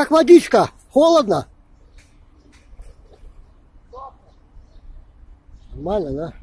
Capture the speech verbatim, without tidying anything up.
Как водичка? Холодно? Нормально, да?